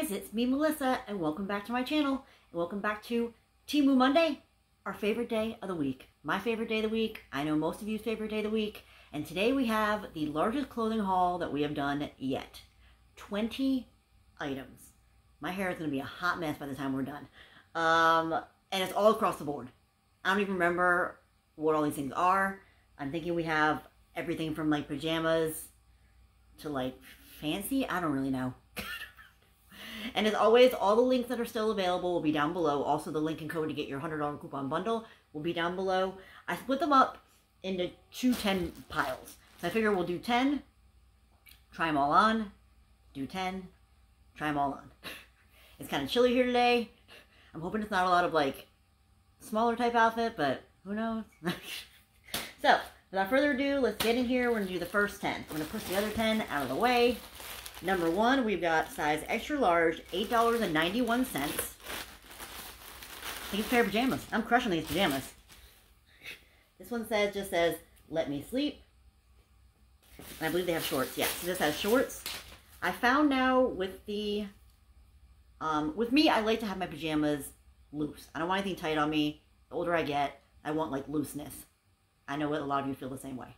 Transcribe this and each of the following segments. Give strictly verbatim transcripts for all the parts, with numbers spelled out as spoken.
guys, it's me, Melissa, and welcome back to my channel, and welcome back to Temu Monday, our favorite day of the week. My favorite day of the week, I know most of you's favorite day of the week, and today we have the largest clothing haul that we have done yet. twenty items. My hair is going to be a hot mess by the time we're done. Um, and it's all across the board. I don't even remember what all these things are. I'm thinking we have everything from like pajamas to like fancy, I don't really know. And as always, all the links that are still available will be down below. Also, the link and code to get your one hundred dollar coupon bundle will be down below. I split them up into two ten piles. So I figure we'll do ten, try them all on, do ten, try them all on. It's kind of chilly here today. I'm hoping it's not a lot of, like, smaller type outfit, but who knows? So, without further ado, let's get in here. We're going to do the first ten. I'm going to push the other ten out of the way. Number one, we've got size extra large, eight dollars and ninety-one cents. I think it's a pair of pajamas. I'm crushing these pajamas. This one says, just says, let me sleep. And I believe they have shorts. Yeah, so this has shorts. I found now with the, um, with me, I like to have my pajamas loose. I don't want anything tight on me. The older I get, I want like looseness. I know a lot of you feel the same way.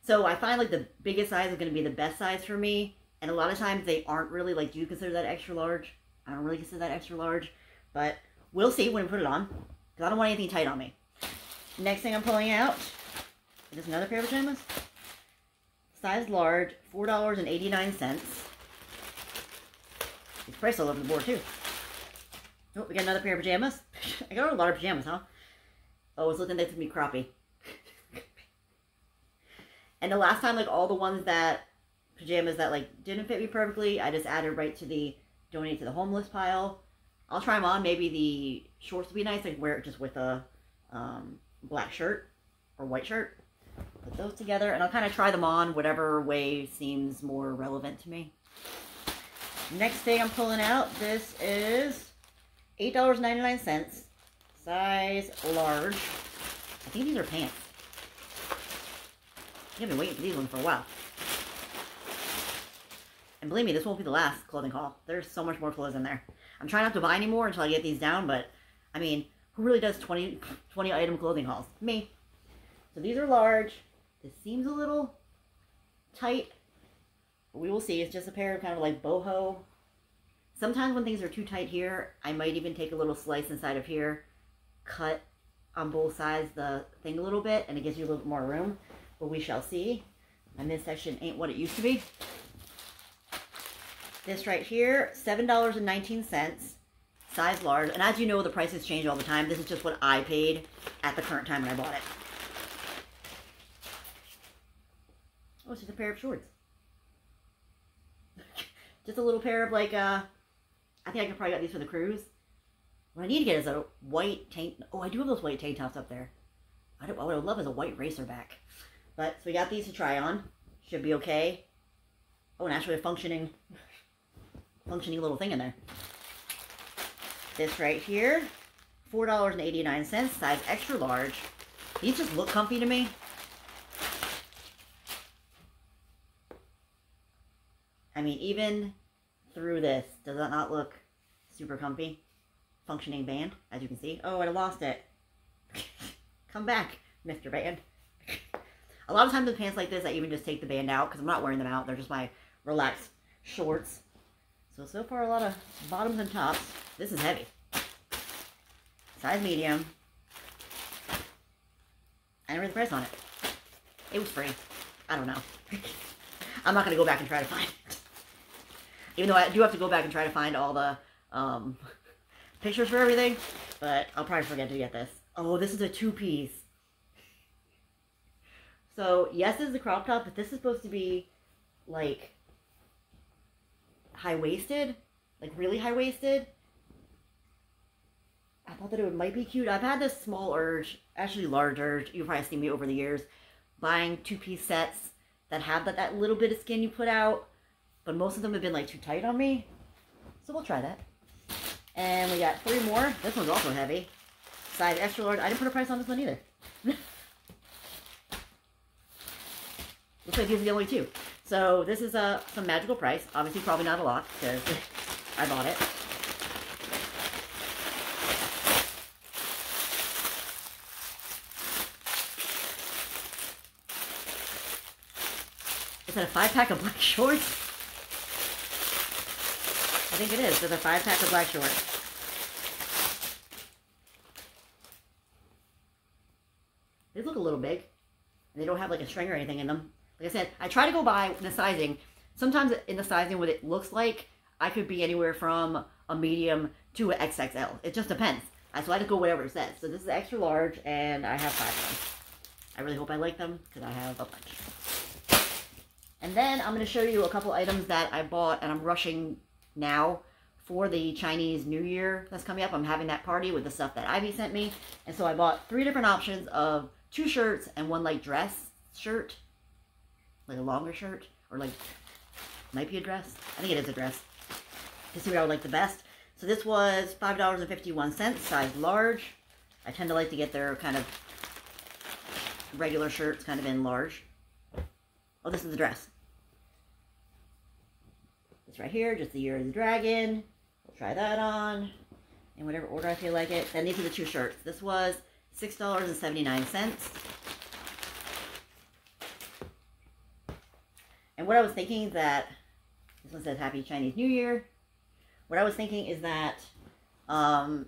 So I find like the biggest size is going to be the best size for me. And a lot of times they aren't really, like, do you consider that extra large? I don't really consider that extra large. But we'll see when we put it on. Because I don't want anything tight on me. Next thing I'm pulling out is this another pair of pajamas. Size large, four dollars and eighty-nine cents. It's priced all over the board, too. Oh, we got another pair of pajamas. I got a lot of pajamas, huh? Oh, it's looking like it's going to be crappie. And the last time, like, all the ones that... pajamas that like didn't fit me perfectly, I just added right to the donate to the homeless pile. I'll try them on. Maybe the shorts will be nice. I can wear it just with a um, black shirt or white shirt. Put those together and I'll kind of try them on whatever way seems more relevant to me. Next thing I'm pulling out, this is eight dollars and ninety-nine cents, size large. I think these are pants. I've been waiting for these ones for a while. And believe me, this won't be the last clothing haul. There's so much more clothes in there. I'm trying not to buy any more until I get these down, but, I mean, who really does twenty item clothing hauls? Me. So these are large. This seems a little tight. We will see. It's just a pair of kind of like boho. Sometimes when things are too tight here, I might even take a little slice inside of here, cut on both sides the thing a little bit, and it gives you a little bit more room. But we shall see. My midsection ain't what it used to be. This right here, seven dollars and nineteen cents, size large. And as you know, the prices change all the time. This is just what I paid at the current time when I bought it. Oh, it's just a pair of shorts. Just a little pair of like, uh, I think I could probably get these for the cruise. What I need to get is a white tank. Oh, I do have those white tank tops up there. I don't, what I would love is a white racer back. But, so we got these to try on. Should be okay. Oh, and actually a functioning... functioning little thing in there. This right here, four dollars and eighty-nine cents, size extra large. These just look comfy to me. I mean, even through this, does that not look super comfy? Functioning band, as you can see. Oh, I lost it. Come back, Mister Band. A lot of times with pants like this, I even just take the band out because I'm not wearing them out. They're just my relaxed shorts. So, so far, a lot of bottoms and tops. This is heavy. Size medium. I didn't read the price on it. It was free. I don't know. I'm not going to go back and try to find it. Even though I do have to go back and try to find all the um, pictures for everything. But I'll probably forget to get this. Oh, this is a two-piece. So, yes, this is a crop top, but this is supposed to be, like... high-waisted, like really high-waisted. I thought that it would, might be cute. I've had this small urge, actually large urge, you've probably seen me over the years, buying two-piece sets that have that, that little bit of skin you put out, but most of them have been like too tight on me, so we'll try that. And we got three more. This one's also heavy, size extra large. I didn't put a price on this one either. Looks like these are the only two. So this is uh, some magical price. Obviously, probably not a lot because I bought it. Is that a five-pack of black shorts? I think it is. There's a five-pack of black shorts. They look a little big. And they don't have like a string or anything in them. Like I said, I try to go by the sizing. Sometimes in the sizing, what it looks like, I could be anywhere from a medium to an X X L. It just depends. So I just go whatever it says. So this is extra large, and I have five of them. I really hope I like them, because I have a bunch. And then I'm going to show you a couple items that I bought, and I'm rushing now for the Chinese New Year that's coming up. I'm having that party with the stuff that Ivy sent me. And so I bought three different options of two shirts and one like dress shirt, like a longer shirt, or like, might be a dress. I think it is a dress, to see what I would like the best. So this was five dollars and fifty-one cents, size large. I tend to like to get their kind of regular shirts kind of in large. Oh, this is the dress. Right here, just the Year of the Dragon. We'll try that on in whatever order I feel like it. Then these are the two shirts. This was six dollars and seventy-nine cents. And what I was thinking that, this one says Happy Chinese New Year. What I was thinking is that um,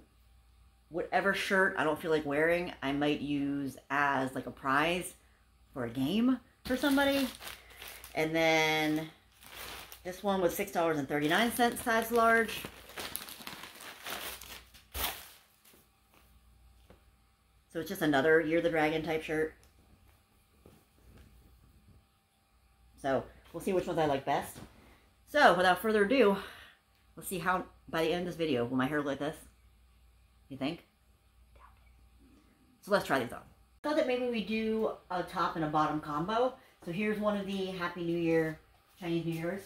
whatever shirt I don't feel like wearing, I might use as like a prize for a game for somebody. And then this one was six dollars and thirty-nine cents, size large. So it's just another Year of the Dragon type shirt. So we'll see which ones I like best. So without further ado, let's see how, by the end of this video, will my hair look like this? You think? So let's try these on. I thought that maybe we do a top and a bottom combo. So here's one of the Happy New Year Chinese New Year's,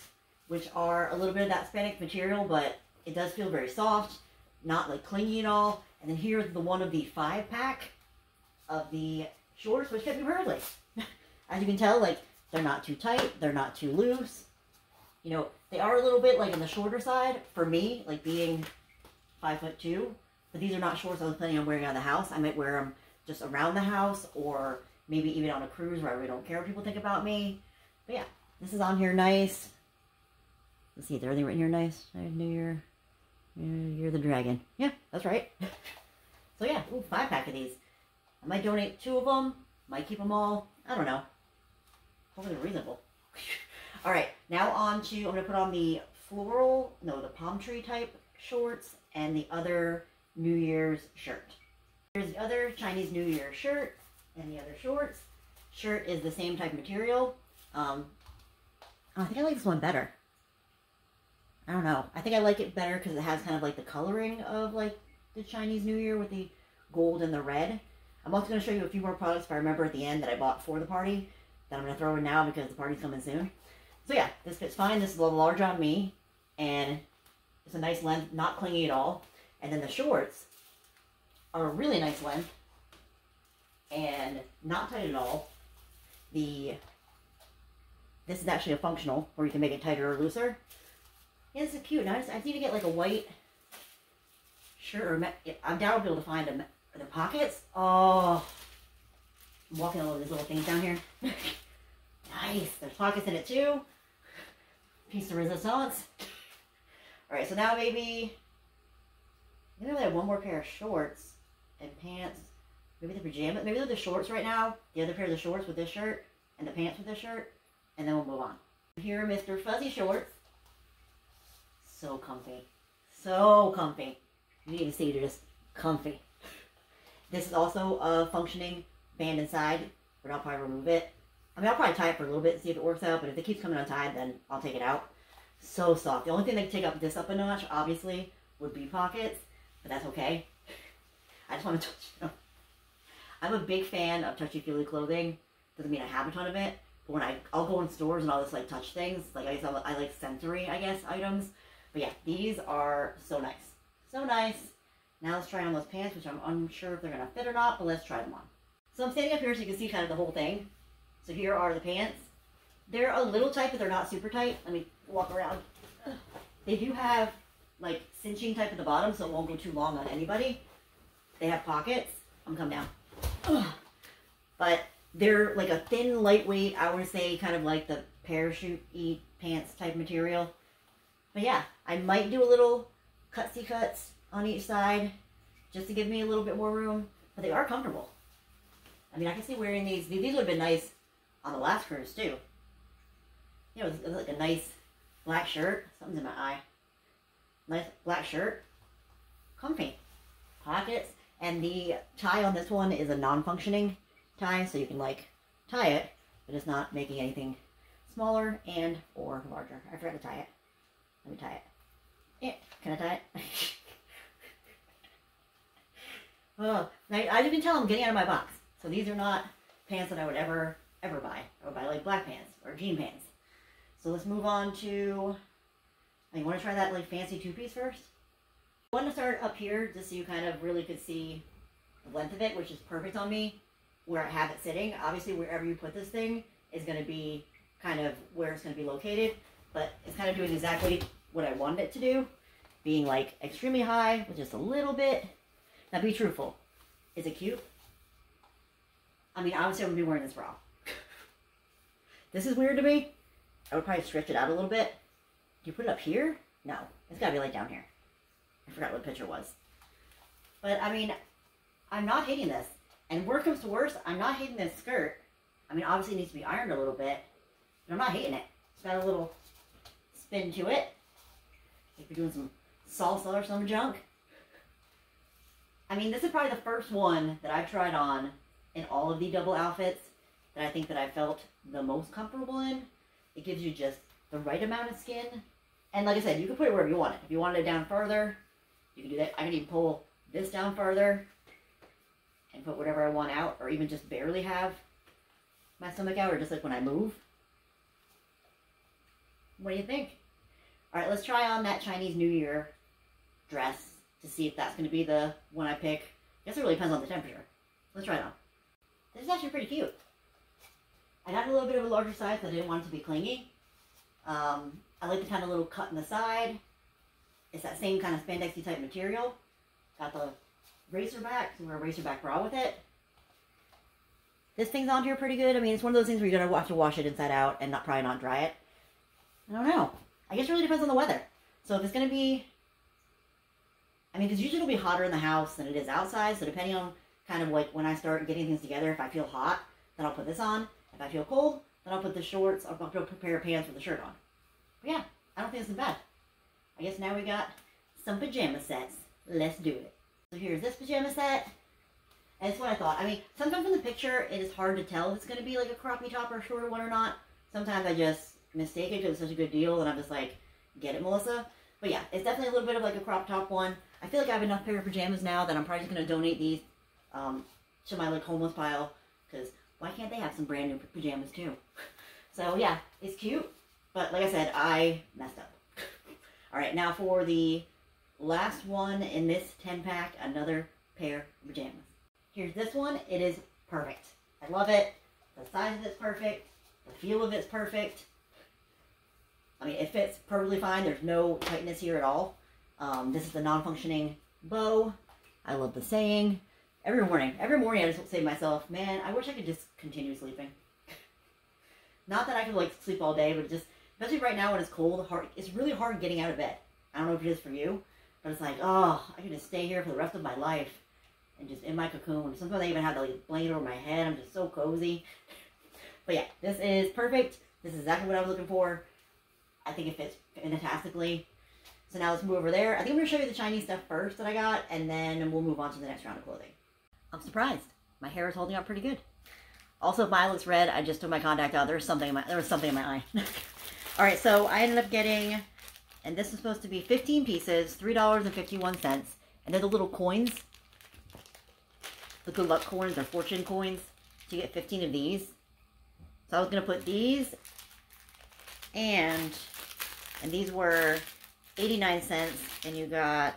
which are a little bit of that Hispanic material, but it does feel very soft, not like clingy at all. And then here's the one of the five pack of the shorts, which fit me perfectly. As you can tell, like, they're not too tight, they're not too loose. You know, they are a little bit like on the shorter side for me, like being five foot two, but these are not shorts I was planning on wearing out of the house. I might wear them just around the house, or maybe even on a cruise where I really don't care what people think about me. But yeah, this is on here nice. Let's see, is everything written here nice? New Year, Year of the Dragon. Yeah, that's right. So yeah, ooh, five pack of these. I might donate two of them. Might keep them all. I don't know. Hopefully they're reasonable. All right, now on to, I'm going to put on the floral, no, the palm tree type shorts and the other New Year's shirt. Here's the other Chinese New Year shirt and the other shorts. Shirt is the same type of material. Um, oh, I think I like this one better. I don't know. I think I like it better because it has kind of like the coloring of like the Chinese New Year with the gold and the red. I'm also going to show you a few more products if I remember at the end that I bought for the party that I'm going to throw in now because the party's coming soon. So yeah, this fits fine. This is a little large on me and it's a nice length, not clingy at all. And then the shorts are a really nice length and not tight at all. The This is actually a functional where you can make it tighter or looser. Yeah, this is cute. Now I, just, I need to get like a white shirt. Or I'm down to be able to find them. The pockets. Oh, I'm walking all over these little things down here. Nice. There's pockets in it too. Piece of resistance. All right. So now maybe maybe I have one more pair of shorts and pants. Maybe the pajamas. Maybe they're the shorts right now. The other pair of the shorts with this shirt and the pants with this shirt, and then we'll move on. Here are Mister Fuzzy shorts. So comfy. So comfy. You need to see, they're just comfy. This is also a functioning band inside, but I'll probably remove it. I mean, I'll probably tie it for a little bit and see if it works out, but if it keeps coming untied, then I'll take it out. So soft. The only thing that could take up this up a notch, obviously, would be pockets, but that's okay. I just want to touch them. I'm a big fan of touchy-feely clothing. Doesn't mean I have a ton of it, but when I, I'll go in stores and I'll just, like, touch things. Like, I guess I'll, I like sensory, I guess, items. But yeah, these are so nice. So nice. Now let's try on those pants, which I'm unsure if they're going to fit or not, but let's try them on. So I'm standing up here so you can see kind of the whole thing. So here are the pants. They're a little tight, but they're not super tight. Let me walk around. They do have like cinching type at the bottom so it won't go too long on anybody. They have pockets. I'm come down. Ugh. But they're like a thin, lightweight, I would say kind of like the parachute-y pants type material. But yeah, I might do a little cutsy cuts on each side just to give me a little bit more room. But they are comfortable. I mean, I can see wearing these. These would have been nice on the last cruise too. You know, it was like a nice black shirt. Something's in my eye. Nice black shirt. Comfy. Pockets. And the tie on this one is a non-functioning tie, so you can like tie it, but it's not making anything smaller and or larger. I forgot to tie it. Let me tie it. Yeah. Can I tie it? Oh, I, I didn't tell them getting out of my box. So these are not pants that I would ever, ever buy. I would buy like black pants or jean pants. So let's move on to, I mean, want to try that like fancy two-piece first? I want to start up here just so you kind of really could see the length of it, which is perfect on me, where I have it sitting. Obviously, wherever you put this thing is going to be kind of where it's going to be located, but it's kind of doing exactly what I wanted it to do, being like extremely high with just a little bit. Now be truthful. Is it cute? I mean, obviously I wouldn't be wearing this bra. This is weird to me. I would probably stretch it out a little bit. Do you put it up here? No. It's gotta be like down here. I forgot what the picture was. But I mean, I'm not hating this. And worst comes to worst, I'm not hating this skirt. I mean, obviously it needs to be ironed a little bit, but I'm not hating it. It's got a little spin to it. Like we're doing some salsa or some junk. I mean, this is probably the first one that I've tried on in all of the double outfits that I think that I felt the most comfortable in. It gives you just the right amount of skin. And like I said, you can put it wherever you want it. If you wanted it down further, you can do that. I can even pull this down further and put whatever I want out, or even just barely have my stomach out, or just like when I move. What do you think? All right, let's try on that Chinese New Year dress to see if that's going to be the one I pick. I guess it really depends on the temperature. Let's try it on. This is actually pretty cute. I got a little bit of a larger size, but I didn't want it to be clingy. Um, I like the kind of little cut in the side. It's that same kind of spandexy type material. Got the racer back, so we're a racer back bra with it. This thing's on here pretty good. I mean, it's one of those things where you're going to have to wash it inside out and not probably not dry it. I don't know. I guess it really depends on the weather. So if it's going to be, I mean, because usually it'll be hotter in the house than it is outside. So depending on kind of like when I start getting things together, if I feel hot, then I'll put this on. If I feel cold, then I'll put the shorts, I'll put a pair of pants with the shirt on. But yeah, I don't think this is bad. I guess now we got some pajama sets. Let's do it. So here's this pajama set. And it's what I thought. I mean, sometimes in the picture, it is hard to tell if it's going to be like a crappie top or a shorter one or not. Sometimes I just mistake it because it's such a good deal, and I'm just like, get it, Melissa. But yeah, it's definitely a little bit of like a crop top one. I feel like I have enough pair of pajamas now that I'm probably just going to donate these um, to my like homeless pile, because why can't they have some brand new pajamas too? So yeah, it's cute, but like I said, I messed up. All right, now for the last one in this ten pack, another pair of pajamas. Here's this one. It is perfect. I love it. The size of it's perfect. The feel of it's perfect. I mean, it fits perfectly fine. There's no tightness here at all. Um, this is the non-functioning bow. I love the saying. Every morning, every morning I just say to myself, man, I wish I could just continue sleeping. Not that I could like sleep all day, but just, especially right now when it's cold, hard, it's really hard getting out of bed. I don't know if it is for you, but it's like, oh, I can just stay here for the rest of my life and just in my cocoon. Sometimes I even have the like, blanket over my head. I'm just so cozy. But yeah, this is perfect. This is exactly what I was looking for. I think it fits fantastically. So now let's move over there. I think I'm going to show you the Chinese stuff first that I got, and then we'll move on to the next round of clothing. I'm surprised. My hair is holding up pretty good. Also, if my eye looks red, I just took my contact out. There was something in my, there was something in my eye. All right, so I ended up getting, and this is supposed to be fifteen pieces, three dollars and fifty-one cents. And they're the little coins. The good luck coins or fortune coins. So you get fifteen of these. So I was going to put these and, and these were eighty-nine cents, and you got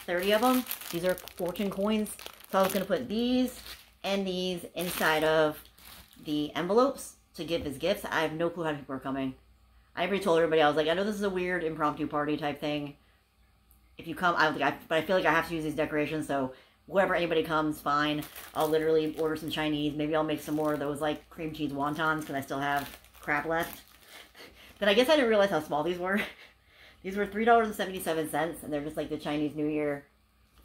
thirty of them. These are fortune coins. So I was going to put these and these inside of the envelopes to give as gifts. I have no clue how many people are coming. I already told everybody, I was like, I know this is a weird impromptu party type thing. If you come, I, I but I feel like I have to use these decorations, so wherever anybody comes, fine. I'll literally order some Chinese. Maybe I'll make some more of those, like, cream cheese wontons, because I still have crap left. Then I guess I didn't realize how small these were. These were three dollars and seventy-seven cents, and they're just, like, the Chinese New Year.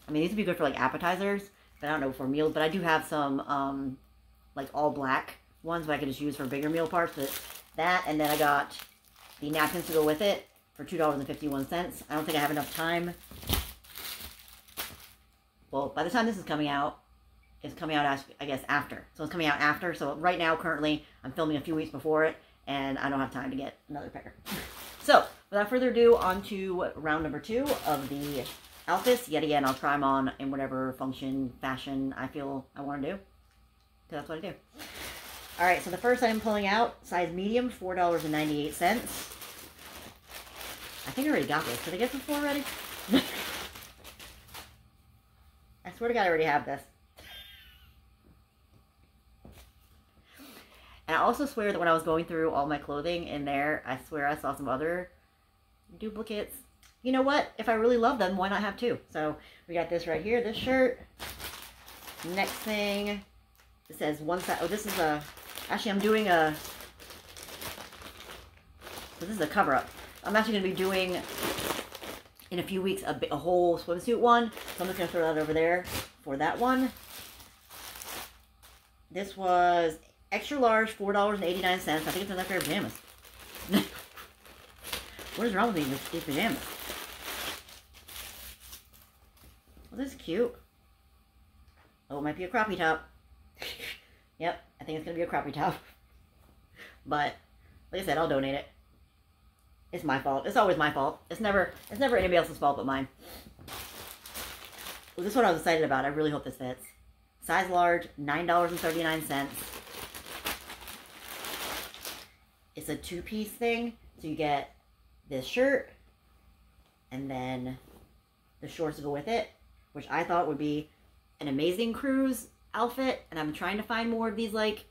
I mean, these would be good for, like, appetizers, but I don't know, for meals. But I do have some, um, like, all black ones that I could just use for bigger meal parts. But that, and then I got the napkins to go with it for two dollars and fifty-one cents. I don't think I have enough time. Well, by the time this is coming out, it's coming out, as, I guess, after. So it's coming out after. So right now, currently, I'm filming a few weeks before it, and I don't have time to get another pair. So, without further ado, on to round number two of the outfits. Yet again, I'll try them on in whatever function, fashion I feel I want to do. Because that's what I do. Alright, so the first I'm pulling out, size medium, four dollars and ninety-eight cents. I think I already got this. Did I get this before already? I swear to God, I already have this. And I also swear that when I was going through all my clothing in there, I swear I saw some other duplicates. You know what? If I really love them, why not have two? So we got this right here, this shirt. Next thing, it says one side. Oh, this is a, actually I'm doing a, so this is a cover up. I'm actually going to be doing, in a few weeks, a, a whole swimsuit one. So I'm just going to throw that over there for that one. This was extra large, four dollars and eighty-nine cents. I think it's another pair of pajamas. What is wrong with these, these pajamas? Well, this is cute. Oh, it might be a crappie top. Yep, I think it's going to be a crappie top. But, like I said, I'll donate it. It's my fault. It's always my fault. It's never it's never anybody else's fault but mine. Well, this one I was excited about. I really hope this fits. Size large, nine dollars and thirty-nine cents. It's a two-piece thing. So you get this shirt and then the shorts to go with it, which I thought would be an amazing cruise outfit. And I'm trying to find more of these, like,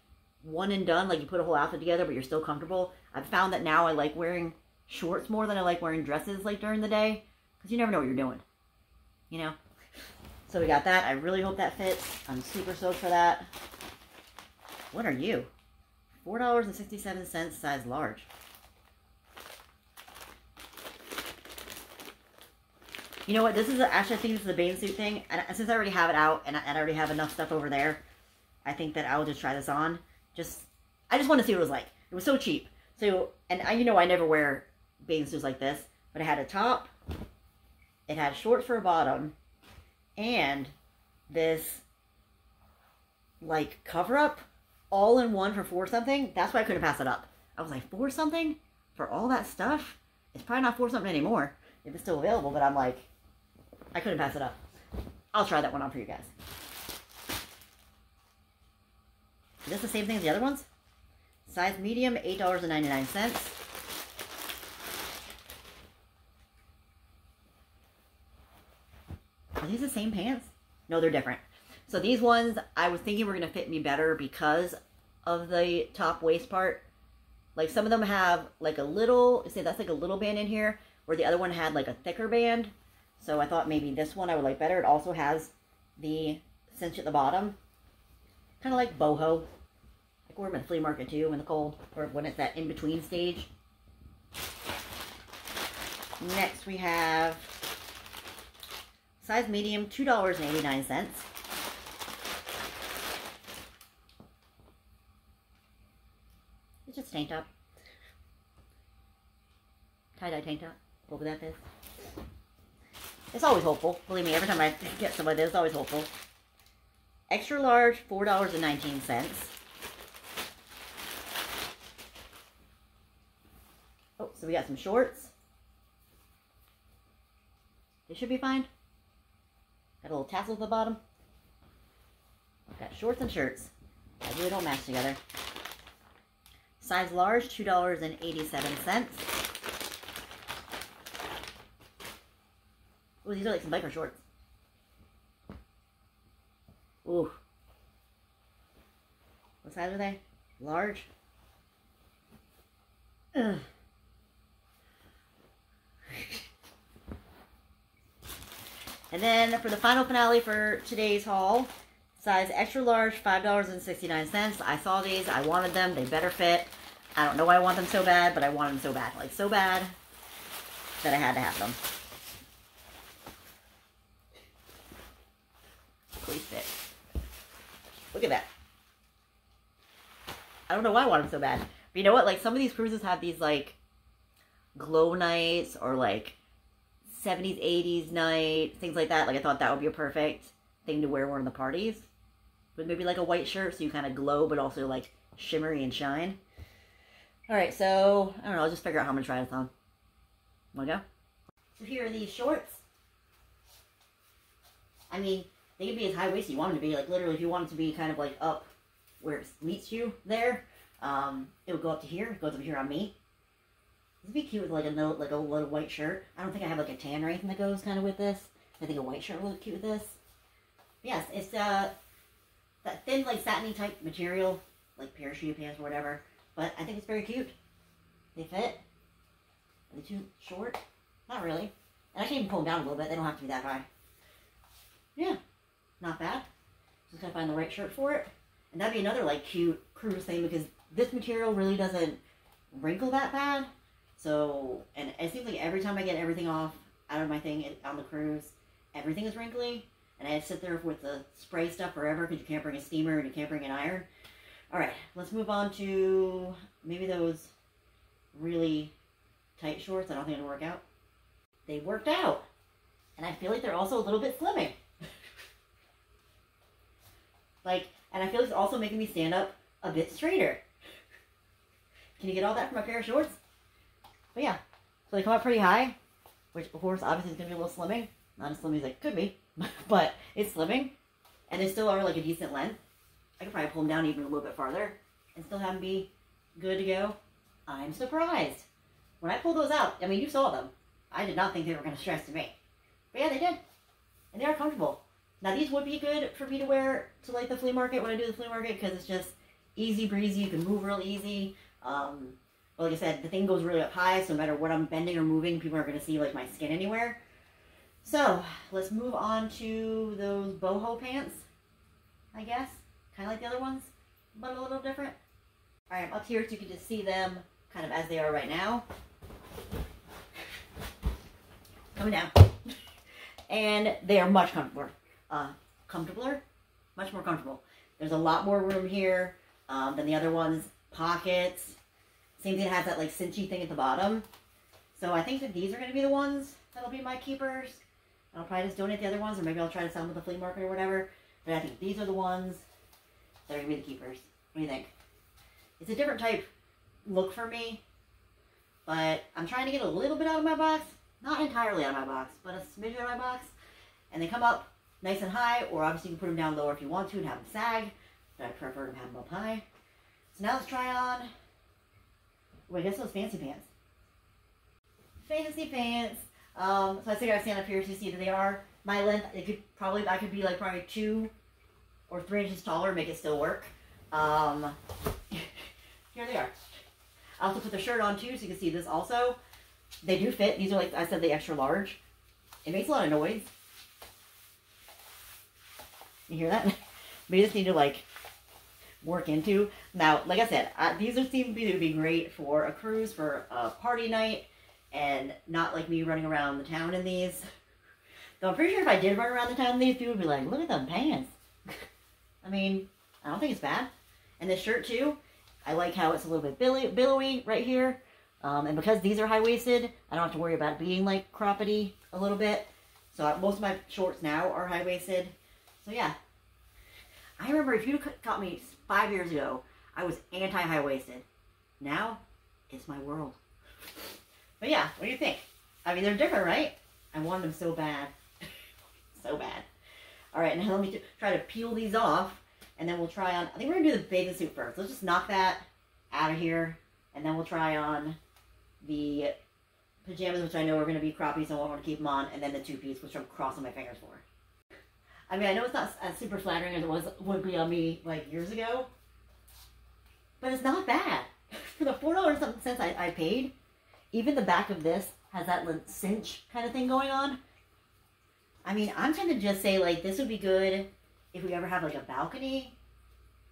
one and done. Like, you put a whole outfit together, but you're still comfortable. I've found that now I like wearing shorts more than I like wearing dresses, like, during the day, because you never know what you're doing, you know? So we got that. I really hope that fits. I'm super stoked for that. What are you? four dollars and sixty-seven cents, size large. You know what? This is a, actually, I think this is a bathing suit thing, and since I already have it out, and I, and I already have enough stuff over there, I think that I will just try this on. Just, I just want to see what it was like. It was so cheap. So, and I, you know, I never wear bathing suits like this, but it had a top, it had shorts for a bottom, and this, like, cover-up all in one for four something. That's why I couldn't pass it up. I was like, four something? For all that stuff? It's probably not four something anymore, if it's still available, but I'm like, I couldn't pass it up. I'll try that one on for you guys. Is this the same thing as the other ones? Size medium, eight dollars and ninety-nine cents. Are these the same pants? No, they're different. So these ones, I was thinking were going to fit me better because of the top waist part. Like, some of them have, like, a little, see, that's like a little band in here, where the other one had, like, a thicker band. So I thought maybe this one I would like better. It also has the cinch at the bottom. Kind of like boho. I can wear them at the flea market, too, in the cold, or when it's that in-between stage. Next, we have size medium, two dollars and eighty-nine cents. It's just a tank top. Tie-dye tank top. What that is. It's always hopeful. Believe me, every time I get some of this, it's always hopeful. Extra large, four dollars and nineteen cents. Oh, so we got some shorts. They should be fine. Got a little tassel at the bottom. Got shorts and shirts. I really don't match together. Size large, two dollars and eighty-seven cents. Ooh, these are like some biker shorts. Ooh. What size are they? Large? Ugh. And then for the final finale for today's haul, size extra large, five dollars and sixty-nine cents. I saw these. I wanted them. They better fit. I don't know why I want them so bad, but I want them so bad. Like, so bad that I had to have them. Please fit. Look at that. I don't know why I want them so bad. But you know what? Like, some of these cruises have these, like, glow nights or, like, seventies, eighties night, things like that. Like, I thought that would be a perfect thing to wear one of the parties. With maybe, like, a white shirt so you kind of glow, but also, like, shimmery and shine. Alright, so, I don't know. I'll just figure out how I'm going to try this on. Want to go? So here are these shorts. I mean, they can be as high-waisted you want them to be. Like, literally, if you want them to be kind of, like, up where it meets you there, um, it would go up to here. It goes up here on me. This would be cute with, like, a note, like, a little white shirt. I don't think I have, like, a tan or anything that goes kind of with this. I think a white shirt would look cute with this. But yes, it's, uh, that thin, like, satiny type material, like parachute pants or whatever. But I think it's very cute. They fit. Are they too short? Not really. And I can even pull them down a little bit. They don't have to be that high. Yeah. Not bad. Just gotta find the right shirt for it. And that'd be another, like, cute cruise thing because this material really doesn't wrinkle that bad. So, and it seems like every time I get everything off out of my thing on the cruise, everything is wrinkly. And I sit there with the spray stuff forever because you can't bring a steamer and you can't bring an iron. Alright, let's move on to maybe those really tight shorts. I don't think it'll work out. They worked out. And I feel like they're also a little bit slimming. Like, and I feel like it's also making me stand up a bit straighter. Can you get all that from a pair of shorts? But yeah, so they come up pretty high, which of course obviously is going to be a little slimming. Not as slimming as it could be, but it's slimming. And they still are like a decent length. I could probably pull them down even a little bit farther and still have them be good to go. I'm surprised. When I pulled those out, I mean, you saw them. I did not think they were going to stretch to me. But yeah, they did. And they are comfortable. Now, these would be good for me to wear to, like, the flea market when I do the flea market because it's just easy breezy. You can move real easy. Um, well, like I said, the thing goes really up high, so no matter what I'm bending or moving, people aren't going to see, like, my skin anywhere. So, let's move on to those boho pants, I guess. Kind of like the other ones, but a little different. Alright, I'm up here so you can just see them kind of as they are right now. Coming down. And they are much comfortabler. Uh, comfortabler? Much more comfortable. There's a lot more room here um, than the other ones. Pockets. Same thing, it has that, like, cinchy thing at the bottom. So I think that these are going to be the ones that'll be my keepers. I'll probably just donate the other ones, or maybe I'll try to sell them at the flea market or whatever. But I think these are the ones that are going to be the keepers. What do you think? It's a different type look for me, but I'm trying to get a little bit out of my box. Not entirely out of my box, but a smidge out of my box. And they come up nice and high, or obviously you can put them down lower if you want to and have them sag. But I prefer to have them up high. So now let's try on, wait, I guess those fancy pants. Fancy pants. Um, so I figured I'd stand up here so you see that they are my length. It could probably, I could be like probably two or three inches taller, make it still work. Um, here they are. I also put the shirt on too, so you can see this also. They do fit. These are, like I said, the extra large. It makes a lot of noise. You hear that? We just need to, like, work into. Now, like I said, I, these are seem to be great for a cruise, for a party night, and not like me running around the town in these. Though I'm pretty sure if I did run around the town in these, people would be like, look at them pants. I mean, I don't think it's bad. And this shirt, too, I like how it's a little bit billow billowy right here. Um, and because these are high-waisted, I don't have to worry about being, like, croppity a little bit. So I, most of my shorts now are high-waisted. So, yeah. I remember if you caught me five years ago, I was anti-high-waisted. Now, it's my world. But, yeah, what do you think? I mean, they're different, right? I wanted them so bad. So bad. All right, now let me try to peel these off, and then we'll try on... I think we're going to do the bathing suit first. Let's just knock that out of here, and then we'll try on the pajamas, which I know are going to be crappy, so I won't want to keep them on, and then the two-piece, which I'm crossing my fingers for. I mean, I know it's not as super flattering as it was would be on me, like, years ago, but it's not bad. For the four dollars and something cents I, I paid, even the back of this has that little cinch kind of thing going on. I mean, I'm trying to just say, like, this would be good if we ever have, like, a balcony,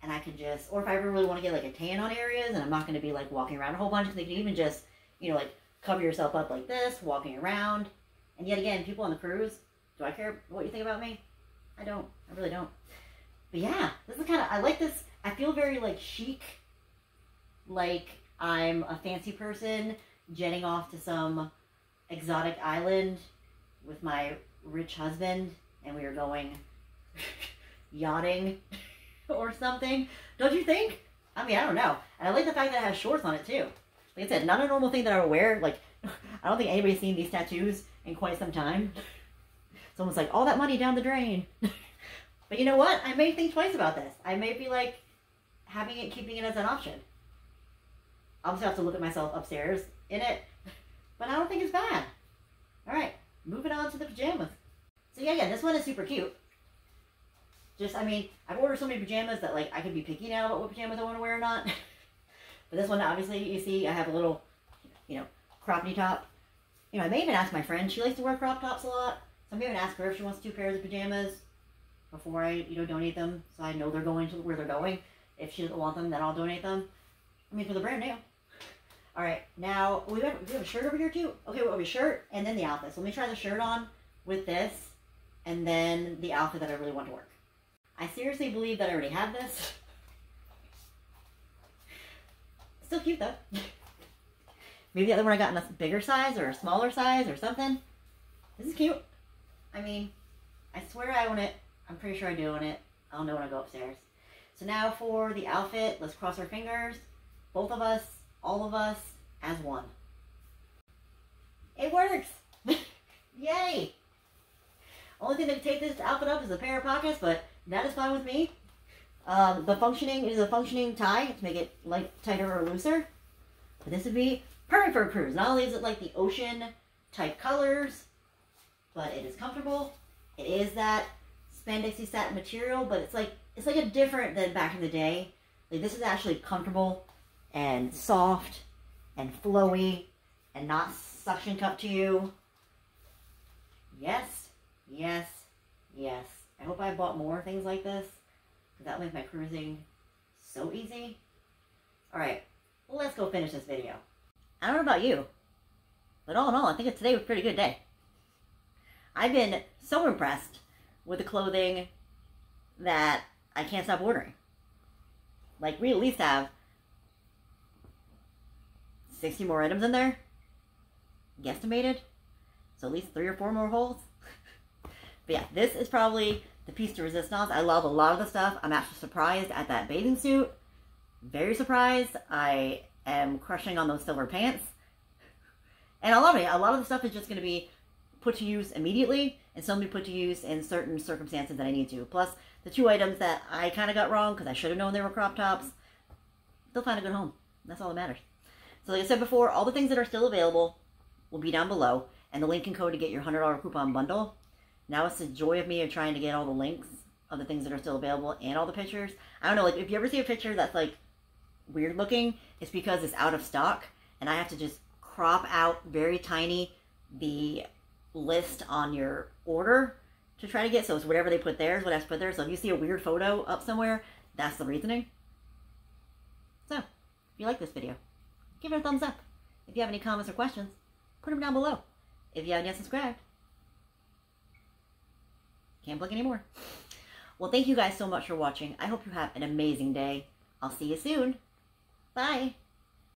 and I can just, or if I ever really want to get, like, a tan on areas, and I'm not going to be, like, walking around a whole bunch, because they can even just, you know, like, cover yourself up like this, walking around. And yet again, people on the cruise, do I care what you think about me? I don't. I really don't. But yeah, this is kind of, I like this. I feel very, like, chic, like I'm a fancy person jetting off to some exotic island with my rich husband, and we are going yachting or something. Don't you think? I mean, I don't know. And I like the fact that it has shorts on it, too. Like I said, not a normal thing that I would wear. Like, I don't think anybody's seen these tattoos in quite some time. It's almost like all that money down the drain. But you know what? I may think twice about this. I may be, like, having it, keeping it as an option. I'll just have to look at myself upstairs in it. But I don't think it's bad. All right. Moving on to the pajamas. So yeah, yeah, this one is super cute. Just, I mean, I've ordered so many pajamas that, like, I could be picky now about what pajamas I want to wear or not. But this one, obviously, you see, I have a little, you know, croppy top. You know, I may even ask my friend. She likes to wear crop tops a lot. So I may even ask her if she wants two pairs of pajamas before I, you know, donate them. So I know they're going to where they're going. If she doesn't want them, then I'll donate them. I mean, for the brand new. All right, now, we have, we have a shirt over here, too. Okay, well, we have a shirt and then the outfit. So let me try the shirt on with this and then the outfit that I really want to work. I seriously believe that I already have this. Still cute, though. Maybe the other one I got in a bigger size or a smaller size or something. This is cute. I mean, I swear I own it. I'm pretty sure I do own it. I'll know when I go upstairs. So now for the outfit, let's cross our fingers. Both of us, all of us, as one. It works! Yay! Only thing that can take this outfit up is a pair of pockets, but that is fine with me. Um, the functioning is a functioning tie to make it like tighter or looser. But this would be perfect for a cruise. Not only is it like the ocean type colors, but it is comfortable. It is that spandexy satin material, but it's like it's like a different than back in the day. Like, this is actually comfortable and soft and flowy and not suction cup to you. Yes, yes, yes. I hope I bought more things like this, because that makes my cruising so easy. All right, well, let's go finish this video. I don't know about you, but all in all, I think today was a pretty good day. I've been so impressed with the clothing that I can't stop ordering. Like, we at least have sixty more items in there, guesstimated. So at least three or four more holes. But yeah, this is probably the piece de resistance. I love a lot of the stuff. I'm actually surprised at that bathing suit. Very surprised. I am crushing on those silver pants. And I love it. A lot of the stuff is just going to be put to use immediately, and some be put to use in certain circumstances that I need to. Plus, the two items that I kind of got wrong, because I should have known they were crop tops, they'll find a good home. That's all that matters. So like I said before, all the things that are still available will be down below, and the link and code to get your one hundred dollar coupon bundle. Now it's the joy of me of trying to get all the links of the things that are still available and all the pictures. I don't know, like, if you ever see a picture that's, like, weird looking, it's because it's out of stock, and I have to just crop out very tiny the list on your order to try to get, so it's whatever they put there is what I have to put there. So if you see a weird photo up somewhere, that's the reasoning. So if you like this video, give it a thumbs up. If you have any comments or questions, put them down below. If you haven't yet subscribed, can't blink anymore. Well, thank you guys so much for watching. I hope you have an amazing day. I'll see you soon. Bye.